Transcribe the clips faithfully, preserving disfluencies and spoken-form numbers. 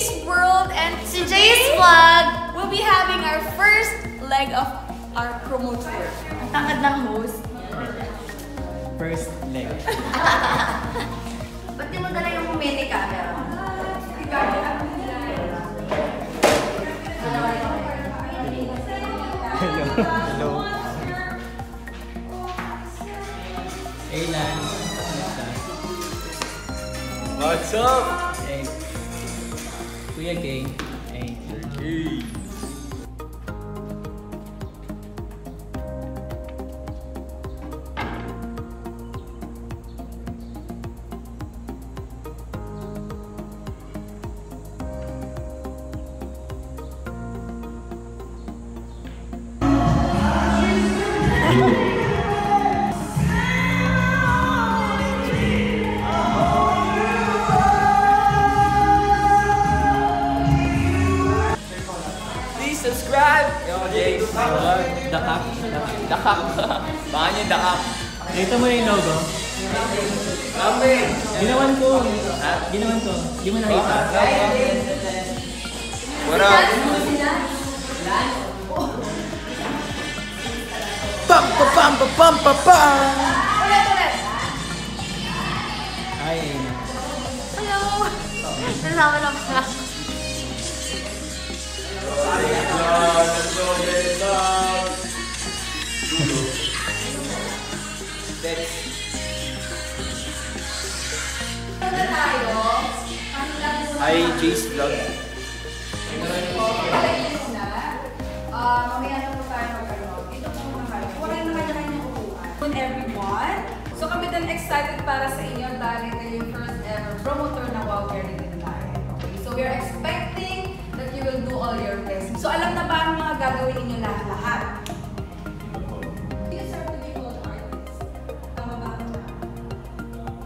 Today's world and today's today, vlog, we'll be having our first leg of our promo tour. Ang tangkad ng host. First leg. Ba't di mo dala yung mini camera? Hello. Hello. Hey, Lance. What's up? Hey. Kuya King. Hey. Hey. Subscribe! Yo, Jay! Dakak! Dakak! Baka niyo dakak! Dito mo yung logo? Kambing! Ginawan ko! Ha? Ginawan ko! Di mo nakita? What up? Pam pa pam pa pam pa pam! Ulit! Ulit! Hi! Hello! Nasama lang ka! Ay, Jay's vlog. Mamaya na po tayo mag-vlog. Ito po naman. Wala naman na kanyang upuan. Good everyone! So kami din excited para sa inyo dahil ito yung first ever promotor na wow journey din tayo. Okay? So we're expecting that you will do all your best. So alam na ba ang mga gagawin ninyo lahat-lahat?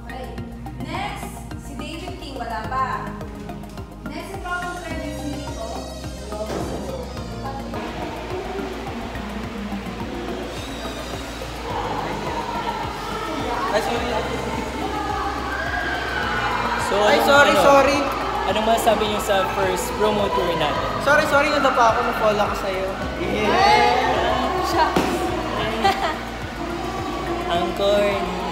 Okay. Next, si David King. Wala pa. Ay, sorry. So, Ay, sorry, ano, sorry. Anong masasabi niyo sa first promo tour natin? Sorry, sorry. Nanda pa ako. Mag-fall ako sa'yo. Yeah! Yeah. Shucks! Ang corny.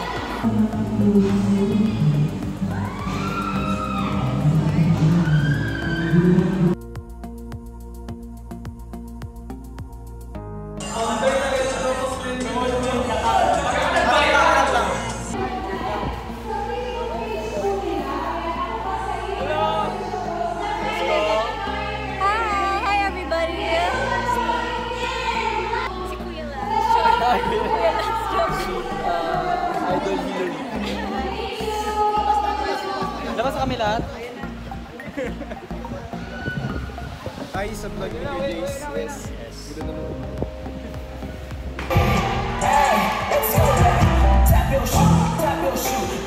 Labas kami lahat. Ay, sa vlog video days. Yes, yes. Ganoon na mo. Hey, it's your day. Tap your shoe, tap your shoe.